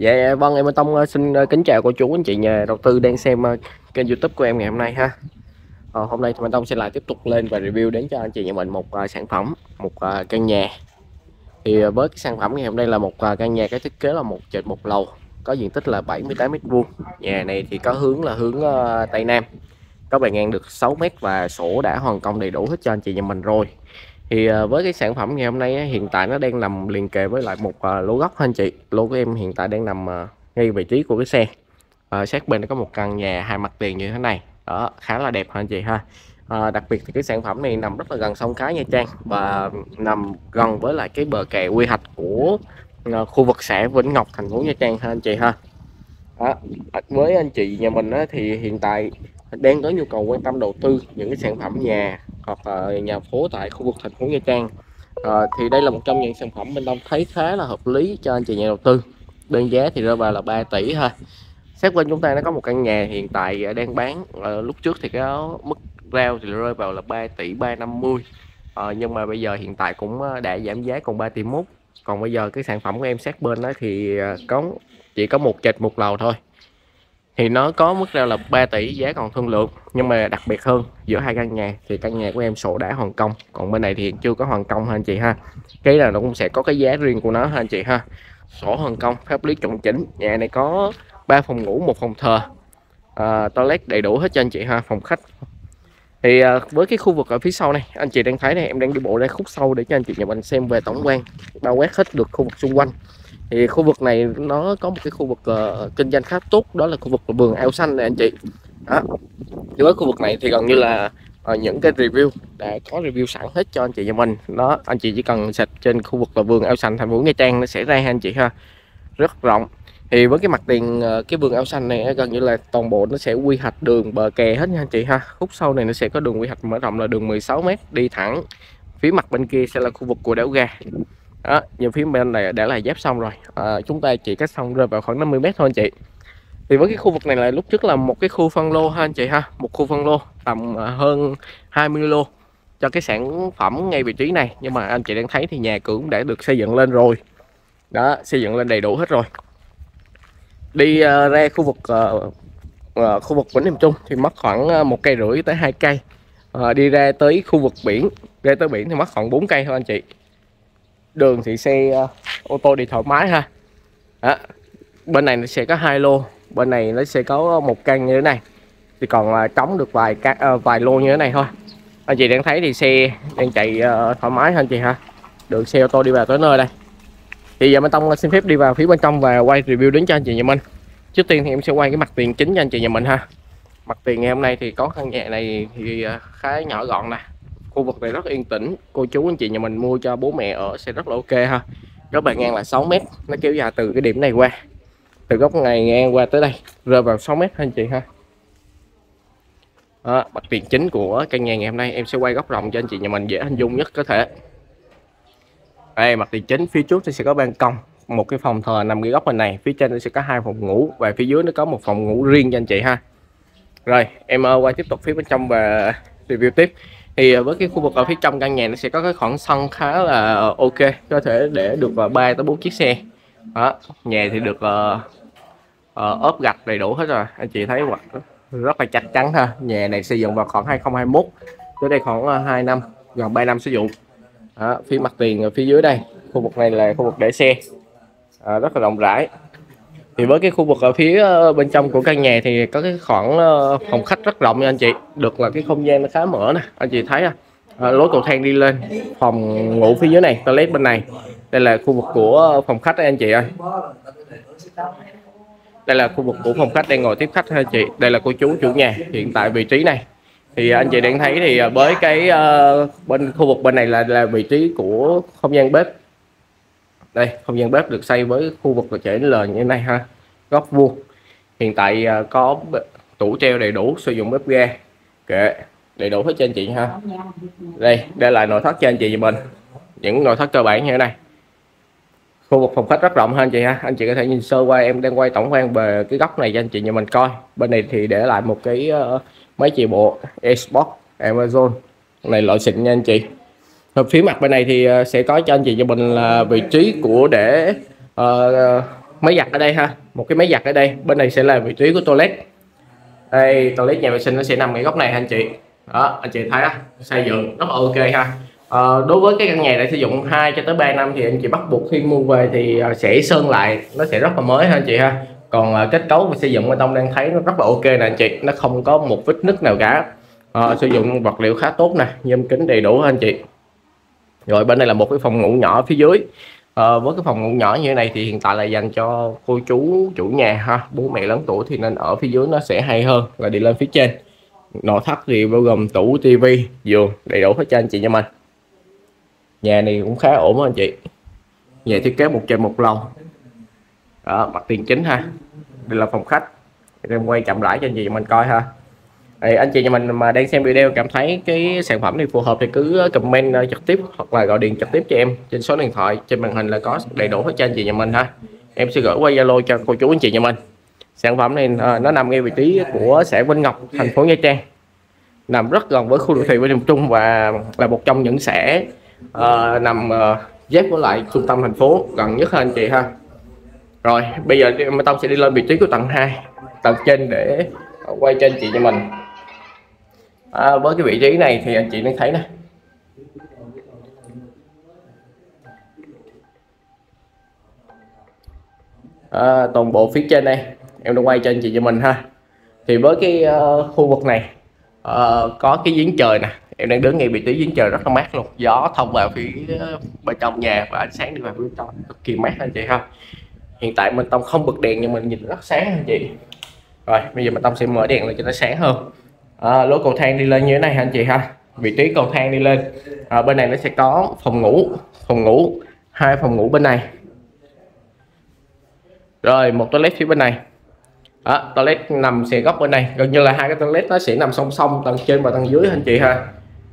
Dạ vâng, em Anh Tông xin kính chào cô chú anh chị nhà đầu tư đang xem kênh YouTube của em ngày hôm nay ha. Hôm nay thì Minh Tông sẽ lại tiếp tục lên và review đến cho anh chị nhà mình một sản phẩm, một căn nhà. Thì với cái sản phẩm ngày hôm nay là một căn nhà cái thiết kế là một trệt một lầu, có diện tích là 78 m². Nhà này thì có hướng là hướng Tây Nam, có bề ngang được 6 m và sổ đã hoàn công đầy đủ hết cho anh chị nhà mình rồi. Thì với cái sản phẩm ngày hôm nay hiện tại nó đang nằm liền kề với lại một lô góc anh chị. Lô của em hiện tại đang nằm ngay vị trí của cái xe. Sát bên có một căn nhà hai mặt tiền như thế này. Đó, khá là đẹp anh chị ha. Đặc biệt thì cái sản phẩm này nằm rất là gần sông Cái Nha Trang và nằm gần với lại cái bờ kè quy hoạch của khu vực xã Vĩnh Ngọc, thành phố Nha Trang ha anh chị ha. Đó, với anh chị nhà mình thì hiện tại đang có nhu cầu quan tâm đầu tư những cái sản phẩm nhà hoặc là nhà phố tại khu vực thành phố Nha Trang, thì đây là một trong những sản phẩm Minh Tông thấy khá là hợp lý cho anh chị nhà đầu tư. Đơn giá thì rơi vào là 3 tỷ ha. Sát bên chúng ta nó có một căn nhà hiện tại đang bán, lúc trước thì cái mức rao thì rơi vào là 3 tỷ 350, nhưng mà bây giờ hiện tại cũng đã giảm giá còn 3 tỷ 1. Còn bây giờ cái sản phẩm của em sát bên đó thì chỉ có một trệt một lầu thôi, thì nó có mức rao là 3 tỷ, giá còn thương lượng. Nhưng mà đặc biệt hơn, giữa hai căn nhà thì căn nhà của em sổ đã hoàn công, còn bên này thì chưa có hoàn công ha anh chị ha. Cái là nó cũng sẽ có cái giá riêng của nó ha anh chị ha. Sổ hoàn công, pháp lý chuẩn chỉnh. Nhà này có 3 phòng ngủ, 1 phòng thờ, toilet đầy đủ hết cho anh chị ha, phòng khách. Thì với cái khu vực ở phía sau này anh chị đang thấy này, em đang đi bộ ra khúc sâu để cho anh chị nhà mình xem về tổng quan, bao quát hết được khu vực xung quanh. Thì khu vực này nó có một cái khu vực kinh doanh khá tốt, đó là khu vực vườn ao xanh này anh chị. Đó, thì với khu vực này thì gần như là những cái review đã có review sẵn hết cho anh chị nhà mình. Đó, anh chị chỉ cần search trên khu vực là vườn ao xanh thành phố Nha Trang nó sẽ ra ha anh chị ha, rất rộng. Thì với cái mặt tiền cái vườn ao xanh này gần như là toàn bộ nó sẽ quy hoạch đường bờ kè hết nha anh chị ha. Khúc sau này nó sẽ có đường quy hoạch mở rộng là đường 16 m đi thẳng. Phía mặt bên kia sẽ là khu vực của đảo gà. Đó, nhưng phía bên này đã là giáp sông rồi, chúng ta chỉ cách sông rơi vào khoảng 50 m thôi anh chị. Thì với cái khu vực này là lúc trước là một cái khu phân lô ha anh chị ha, một khu phân lô tầm hơn 20 lô cho cái sản phẩm ngay vị trí này. Nhưng mà anh chị đang thấy thì nhà cửa cũng đã được xây dựng lên rồi. Đó, xây dựng lên đầy đủ hết rồi. Đi ra khu vực Vĩnh Điềm Trung thì mất khoảng 1,5 cây tới 2 cây. Đi ra tới khu vực biển, ra tới biển thì mất khoảng 4 cây thôi anh chị. Đường thì xe ô tô đi thoải mái ha. Đó, bên này nó sẽ có 2 lô, bên này nó sẽ có 1 căn như thế này, thì còn trống được vài lô như thế này thôi. Anh chị đang thấy thì xe đang chạy thoải mái ha anh chị ha, đường xe ô tô đi vào tới nơi đây. Thì giờ Minh Tông xin phép đi vào phía bên trong và quay review đến cho anh chị nhà mình. Trước tiên thì em sẽ quay cái mặt tiền chính cho anh chị nhà mình ha. Mặt tiền ngày hôm nay thì có căn nhà này thì khá nhỏ gọn nè, khu vực này rất yên tĩnh, cô chú anh chị nhà mình mua cho bố mẹ ở sẽ rất là ok ha. Có bề ngang là 6 m, nó kéo dài từ cái điểm này qua, từ góc này ngang qua tới đây, rơi vào 6 m anh chị ha. Đó, mặt tiền chính của căn nhà ngày hôm nay em sẽ quay góc rộng cho anh chị nhà mình dễ hình dung nhất có thể. Đây, mặt tiền chính phía trước thì sẽ có ban công, một cái phòng thờ nằm ngay góc bên này, phía trên nó sẽ có 2 phòng ngủ và phía dưới nó có 1 phòng ngủ riêng cho anh chị ha. Rồi em quay tiếp tục phía bên trong và review tiếp. Thì với cái khu vực ở phía trong căn nhà nó sẽ có cái khoảng sân khá là ok, có thể để được 3 tới 4 chiếc xe. Đó, nhà thì được ốp gạch đầy đủ hết rồi. Anh chị thấy rất là chắc chắn ha. Nhà này xây dựng vào khoảng 2021, tới đây khoảng 2 năm, gần 3 năm sử dụng. Đó, phía mặt tiền ở phía dưới đây, khu vực này là khu vực để xe, rất là rộng rãi. Thì với cái khu vực ở phía bên trong của căn nhà thì có cái khoảng phòng khách rất rộng nha anh chị, được là cái không gian nó khá mở nè anh chị thấy. Lối cầu thang đi lên, phòng ngủ phía dưới này, toilet bên này, đây là khu vực của phòng khách đây anh chị ơi. Đây là khu vực của phòng khách đang ngồi tiếp khách ha anh chị. Đây là cô chú chủ nhà hiện tại vị trí này. Thì anh chị đang thấy thì với cái bên khu vực bên này là vị trí của không gian bếp. Đây, không gian bếp được xây với khu vực là chữ L như thế này ha, góc vuông. Hiện tại có tủ treo đầy đủ, sử dụng bếp ga, kệ đầy đủ hết cho anh chị ha. Đây, đây là nội thất cho anh chị mình, những nội thất cơ bản như thế này. Khu vực phòng khách rất rộng ha anh chị ha. Anh chị có thể nhìn sơ qua, em đang quay tổng quan về cái góc này cho anh chị nhà mình coi. Bên này thì để lại một cái máy chì bộ Xbox Amazon này, loại xịn nha anh chị. Ở phía mặt bên này thì sẽ có cho anh chị cho mình là vị trí của để máy giặt ở đây ha, một cái máy giặt ở đây, bên này sẽ là vị trí của toilet. Đây, toilet nhà vệ sinh nó sẽ nằm ngay góc này anh chị. Đó, anh chị thấy á, xây dựng rất là ok ha. Đối với cái căn nhà đã sử dụng 2 cho tới 3 năm thì anh chị bắt buộc khi mua về thì sẽ sơn lại, nó sẽ rất là mới ha anh chị ha. Còn kết cấu và xây dựng bên trong đang thấy nó rất là ok nè anh chị, nó không có một vết nứt nào cả. Sử dụng vật liệu khá tốt nè, nhôm kính đầy đủ anh chị. Rồi bên đây là một cái phòng ngủ nhỏ phía dưới. Với cái phòng ngủ nhỏ như thế này thì hiện tại là dành cho cô chú chủ nhà ha, bố mẹ lớn tuổi thì nên ở phía dưới nó sẽ hay hơn là đi lên phía trên. Nội thất thì bao gồm tủ, tivi, giường đầy đủ hết cho anh chị nha mình. Nhà này cũng khá ổn anh chị. Nhà thiết kế 1/1 lầu. Đó, mặt tiền chính ha. Đây là phòng khách. Em quay chậm rãi cho anh chị mình coi ha. Thì anh chị nhà mình mà đang xem video cảm thấy cái sản phẩm này phù hợp thì cứ comment trực tiếp hoặc là gọi điện trực tiếp cho em trên số điện thoại trên màn hình là có đầy đủ hết cho anh chị nhà mình ha. Em sẽ gửi qua Zalo cho cô chú anh chị nhà mình. Sản phẩm này nó nằm ngay vị trí của xã Vĩnh Ngọc, thành phố Nha Trang, nằm rất gần với khu đô thị Vĩnh Điềm Trung và là một trong những xã nằm giáp với lại trung tâm thành phố gần nhất ha anh chị ha. Rồi bây giờ em Tông sẽ đi lên vị trí của tầng 2, tầng trên để quay cho anh chị cho mình. Với cái vị trí này thì anh chị đang thấy nè, toàn bộ phía trên đây em đã quay cho anh chị cho mình ha. Thì với cái khu vực này có cái giếng trời nè, em đang đứng ngay vị trí giếng trời rất là mát luôn, gió thông vào phía bên trong nhà và ánh sáng đi vào bên trong cực kỳ mát anh chị ha. Hiện tại mình Tông không bật đèn nhưng mình nhìn rất sáng anh chị. Rồi bây giờ mình Tông sẽ mở đèn lên cho nó sáng hơn. Lối cầu thang đi lên như thế này anh chị ha, vị trí cầu thang đi lên. Bên này nó sẽ có phòng ngủ, 2 phòng ngủ bên này, rồi một toilet phía bên này. Toilet nằm xè góc bên này, gần như là 2 cái toilet nó sẽ nằm song song, tầng trên và tầng dưới anh chị ha.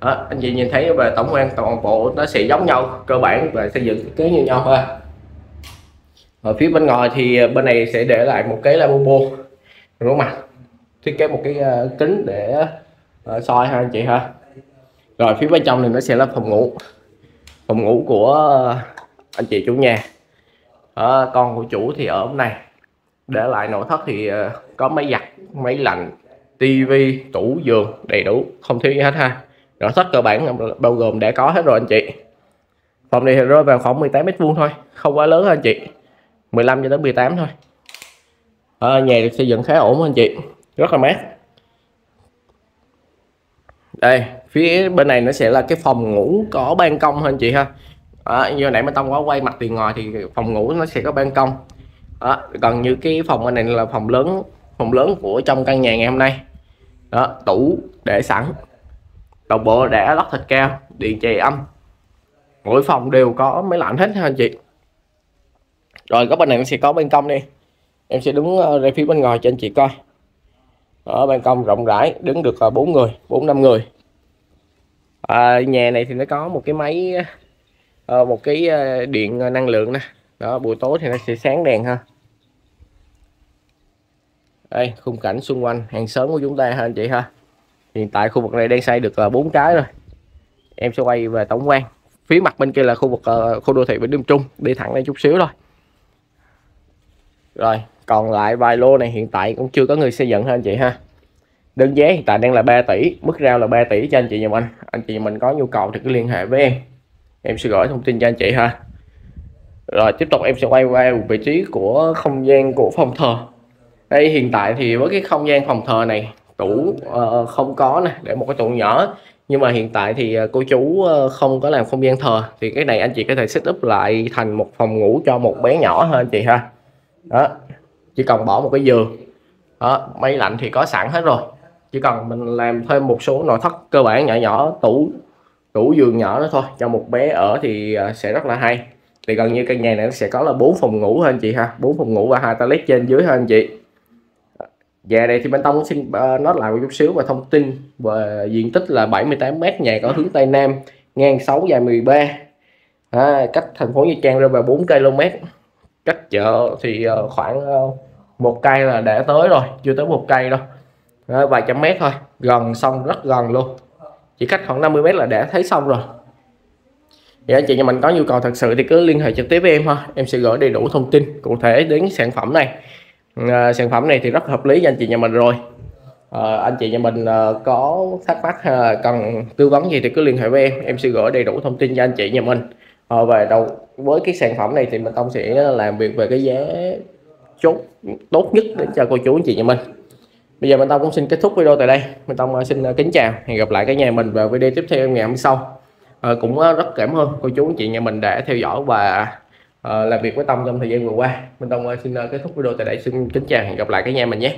Anh chị nhìn thấy về tổng quan toàn bộ nó sẽ giống nhau, cơ bản và xây dựng kế như nhau ha. Ở phía bên ngoài thì bên này sẽ để lại một cái lavabo rửa mặt, thiết kế một cái kính để soi ha anh chị ha. Rồi phía bên trong này nó sẽ là phòng ngủ của anh chị chủ nhà. Con của chủ thì ở bên này, để lại nội thất thì có máy giặt, máy lạnh, tivi, tủ, giường đầy đủ, không thiếu gì hết ha. Nội thất cơ bản bao gồm đã có hết rồi anh chị. Phòng này thì rơi vào khoảng 18 m² thôi, không quá lớn anh chị, 15 cho đến 18 thôi. Nhà được xây dựng khá ổn anh chị, rất là mát. Đây phía bên này nó sẽ là cái phòng ngủ có ban công anh chị ha. Như nãy Minh Tông có quay mặt tiền ngoài thì phòng ngủ nó sẽ có ban công. Gần như cái phòng bên này là phòng lớn của trong căn nhà ngày hôm nay. Đó, tủ để sẵn, toàn bộ đã lót thạch cao, điện chạy âm, mỗi phòng đều có máy lạnh hết ha anh chị. Rồi góc bên này nó sẽ có ban công đi, em sẽ đứng ra phía bên ngoài cho anh chị coi. Ở ban công rộng rãi, đứng được 4-5 người. Nhà này thì nó có một cái máy, một cái điện năng lượng nè. Đó, buổi tối thì nó sẽ sáng đèn ha. Đây, khung cảnh xung quanh hàng xóm của chúng ta ha anh chị ha. Hiện tại khu vực này đang xây được 4 cái rồi. Em sẽ quay về tổng quan. Phía mặt bên kia là khu vực khu đô thị Vĩnh Điềm Trung, đi thẳng lên chút xíu thôi. Rồi, còn lại vài lô này hiện tại cũng chưa có người xây dựng ha anh chị ha. Đơn giá hiện tại đang là 3 tỷ, mức rao là 3 tỷ cho anh chị nhà mình. Anh chị mình có nhu cầu thì cứ liên hệ với em. Em sẽ gửi thông tin cho anh chị ha. Rồi tiếp tục em sẽ quay qua vị trí của không gian của phòng thờ. Đây hiện tại thì với cái không gian phòng thờ này, tủ không có nè, để một cái tủ nhỏ. Nhưng mà hiện tại thì cô chú không có làm không gian thờ, thì cái này anh chị có thể set up lại thành một phòng ngủ cho một bé nhỏ ha anh chị ha. Đó, chỉ cần bỏ một cái giường, máy lạnh thì có sẵn hết rồi, chỉ cần mình làm thêm một số nội thất cơ bản nhỏ nhỏ, tủ giường nhỏ đó thôi cho một bé ở thì sẽ rất là hay. Thì gần như căn nhà này nó sẽ có là 4 phòng ngủ ha anh chị ha, 4 phòng ngủ và 2 toilet trên dưới ha anh chị. Nhà này thì bên Tông xin nói lại một chút xíu và thông tin về diện tích là 78 m², nhà có hướng Tây Nam, ngang 6 dài 13, cách thành phố Nha Trang rơi vào 4 km, cách chợ thì khoảng 1 cây là đã tới rồi, chưa tới 1 cây đâu, vài trăm mét thôi, gần sông, rất gần luôn, chỉ cách khoảng 50 m là đã thấy sông rồi. Thì anh chị nhà mình có nhu cầu thật sự thì cứ liên hệ trực tiếp với em ha, em sẽ gửi đầy đủ thông tin cụ thể đến sản phẩm này. Sản phẩm này thì rất hợp lý cho anh chị nhà mình rồi. Anh chị nhà mình có thắc mắc cần tư vấn gì thì cứ liên hệ với em sẽ gửi đầy đủ thông tin cho anh chị nhà mình. Về đầu với cái sản phẩm này thì Minh Tông sẽ làm việc về cái giá chốt tốt nhất để cho cô chú anh chị nhà mình. Bây giờ Minh Tông cũng xin kết thúc video tại đây. Minh Tông xin kính chào, hẹn gặp lại cả nhà mình vào video tiếp theo ngày hôm sau. Cũng rất cảm ơn cô chú anh chị nhà mình đã theo dõi và làm việc với Tông trong thời gian vừa qua. Minh Tông xin kết thúc video tại đây, xin kính chào, hẹn gặp lại cả nhà mình nhé.